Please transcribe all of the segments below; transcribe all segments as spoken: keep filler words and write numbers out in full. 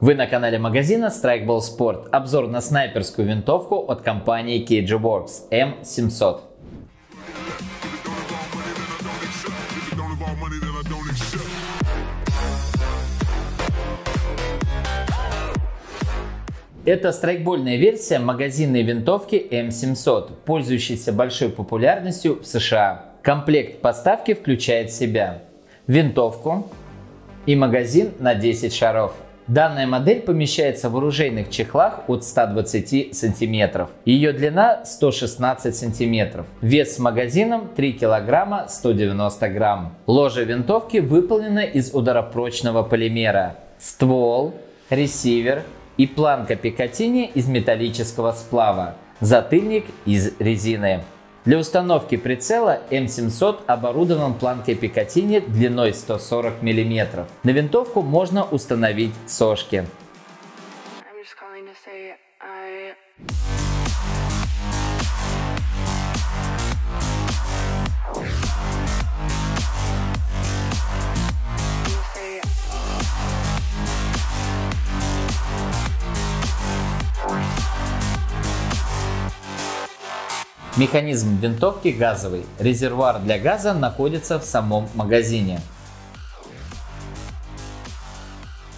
Вы на канале магазина Strikeball Sport. Обзор на снайперскую винтовку от компании KJWorks эм семьсот. Это страйкбольная версия магазинной винтовки эм семьсот, пользующейся большой популярностью в США. Комплект поставки включает в себя винтовку и магазин на десять шаров. Данная модель помещается в оружейных чехлах от ста двадцати сантиметров. Ее длина сто шестнадцать сантиметров. Вес с магазином три килограмма сто девяносто грамм. Ложе винтовки выполнено из ударопрочного полимера. Ствол, ресивер и планка Пикатинни из металлического сплава. Затыльник из резины. Для установки прицела эм семьсот оборудован планкой Пикатинни длиной сто сорок миллиметров. На винтовку можно установить сошки. Механизм винтовки газовый. Резервуар для газа находится в самом магазине.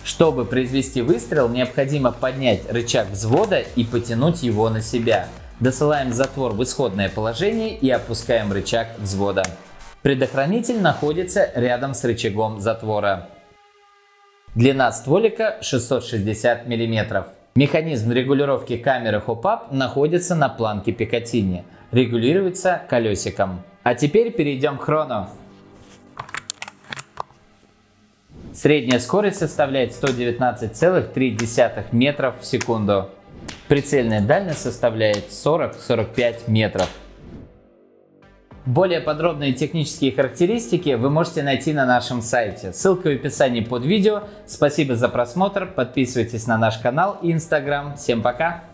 Чтобы произвести выстрел, необходимо поднять рычаг взвода и потянуть его на себя. Досылаем затвор в исходное положение и опускаем рычаг взвода. Предохранитель находится рядом с рычагом затвора. Длина стволика шестьсот шестьдесят миллиметров. Механизм регулировки камеры хоп-ап находится на планке Пикатинни. Регулируется колесиком. А теперь перейдем к хрону. Средняя скорость составляет сто девятнадцать целых три десятых метров в секунду. Прицельная дальность составляет сорок-сорок пять метров. Более подробные технические характеристики вы можете найти на нашем сайте. Ссылка в описании под видео. Спасибо за просмотр. Подписывайтесь на наш канал и Инстаграм. Всем пока!